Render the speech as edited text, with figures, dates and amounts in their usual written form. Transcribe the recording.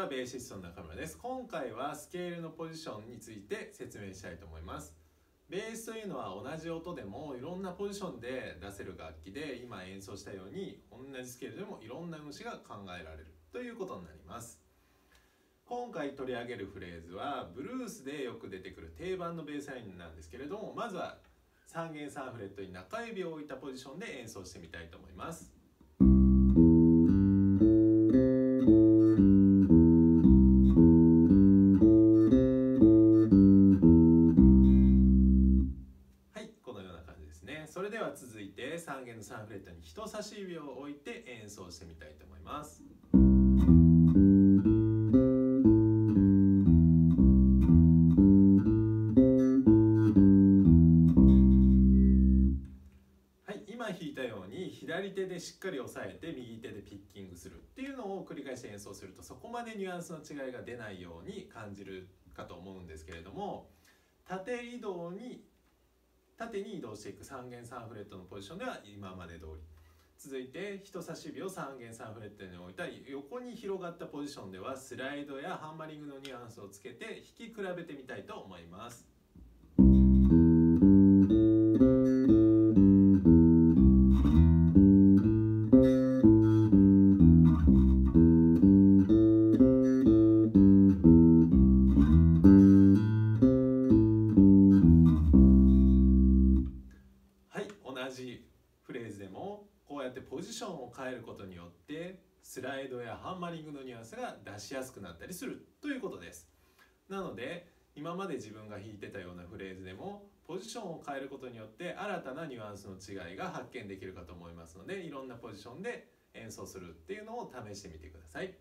はベーシストの中村です。今回はスケールのポジションについて説明したいと思います。ベースというのは同じ音でもいろんなポジションで出せる楽器で、今演奏したように同じスケールでもいろんな節が考えられるということになります。今回取り上げるフレーズはブルースでよく出てくる定番のベースラインなんですけれども、まずは3弦3フレットに中指を置いたポジションで演奏してみたいと思います。それでは続いて3弦の3フレットに人差し指を置いて演奏してみたいと思います。はい、今弾いたように左手でしっかり押さえて右手でピッキングするっていうのを繰り返して演奏すると、そこまでニュアンスの違いが出ないように感じるかと思うんですけれども、縦に移動していく3弦3フレットのポジションでは今まで通り、続いて人差し指を3弦3フレットに置いた横に広がったポジションではスライドやハンマリングのニュアンスをつけて弾き比べてみたいと思います。同じフレーズでもこうやってポジションを変えることによってスライドやハンマリングのニュアンスが出しやすくなったりするということです。なので今まで自分が弾いてたようなフレーズでもポジションを変えることによって新たなニュアンスの違いが発見できるかと思いますので、いろんなポジションで演奏するっていうのを試してみてください。